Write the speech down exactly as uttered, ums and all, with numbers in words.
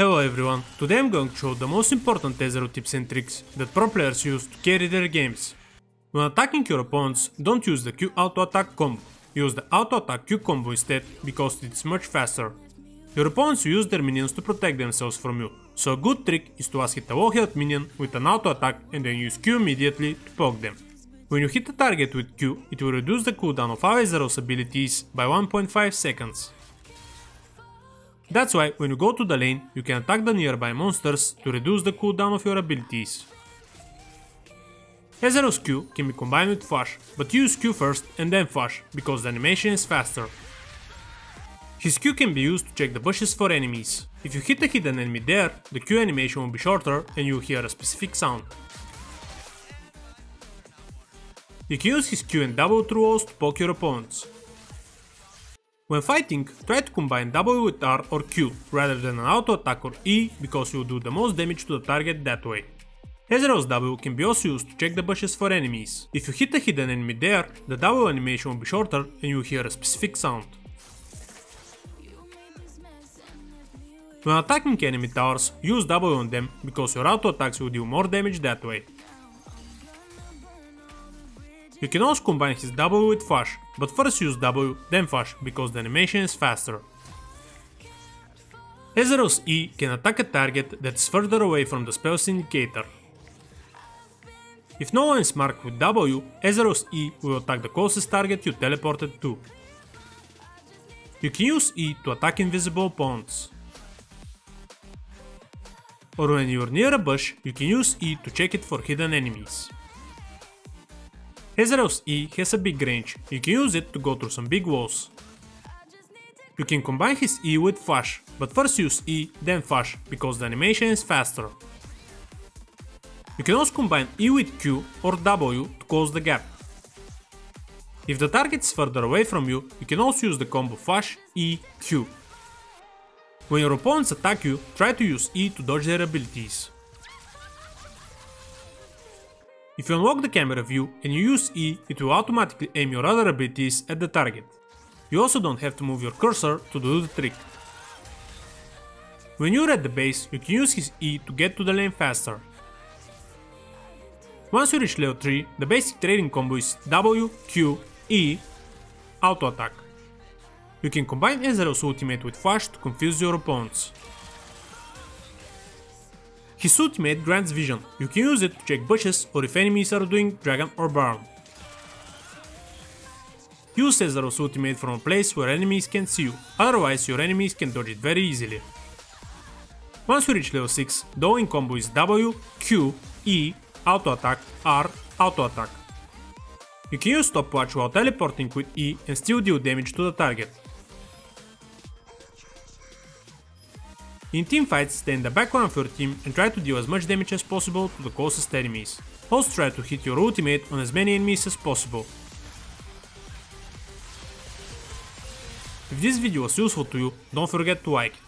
Hello everyone, today I'm going to show the most important Ezreal tips and tricks that pro players use to carry their games. When attacking your opponents, don't use the Q auto attack combo, use the auto attack Q combo instead because it's much faster. Your opponents use their minions to protect themselves from you, so a good trick is to ask it a low health minion with an auto attack and then use Q immediately to poke them. When you hit a target with Q, it will reduce the cooldown of all Ezreal's abilities by one point five seconds. That's why when you go to the lane, you can attack the nearby monsters to reduce the cooldown of your abilities. Ezreal's Q can be combined with Flash, but use Q first and then Flash, because the animation is faster. His Q can be used to check the bushes for enemies. If you hit a hidden enemy there, the Q animation will be shorter and you'll hear a specific sound. You can use his Q and W through walls to poke your opponents. When fighting, try to combine W with R or Q, rather than an auto attack or E, because you'll do the most damage to the target that way. Ezreal's W can be also used to check the bushes for enemies. If you hit a hidden enemy there, the W animation will be shorter and you'll hear a specific sound. When attacking enemy towers, use W on them, because your auto attacks will deal more damage that way. You can also combine his W with Flash, but first use W, then Flash, because the animation is faster. Ezreal's E can attack a target that's further away from the spell's indicator. If no one is marked with W, Ezreal's E will attack the closest target you teleported to. You can use E to attack invisible opponents. Or when you're near a bush, you can use E to check it for hidden enemies. Ezreal's E has a big range, you can use it to go through some big walls. You can combine his E with Flash, but first use E, then Flash, because the animation is faster. You can also combine E with Q or W to close the gap. If the target is further away from you, you can also use the combo Flash, E, Q. When your opponents attack you, try to use E to dodge their abilities. If you unlock the camera view and you use E, it will automatically aim your other abilities at the target. You also don't have to move your cursor to do the trick. When you're at the base, you can use his E to get to the lane faster. Once you reach level three, the basic trading combo is W, Q, E, auto attack. You can combine Ezreal's ultimate with Flash to confuse your opponents. His ultimate grants vision, you can use it to check bushes or if enemies are doing dragon or baron. Use Ezreal's ultimate from a place where enemies can see you, otherwise your enemies can dodge it very easily. Once you reach level six, the all-in combo is W, Q, E, auto attack, R, auto attack. You can use stopwatch while teleporting with E and still deal damage to the target. In teamfights, stay in the backline of your team and try to deal as much damage as possible to the closest enemies. Also try to hit your ultimate on as many enemies as possible. If this video was useful to you, don't forget to like it.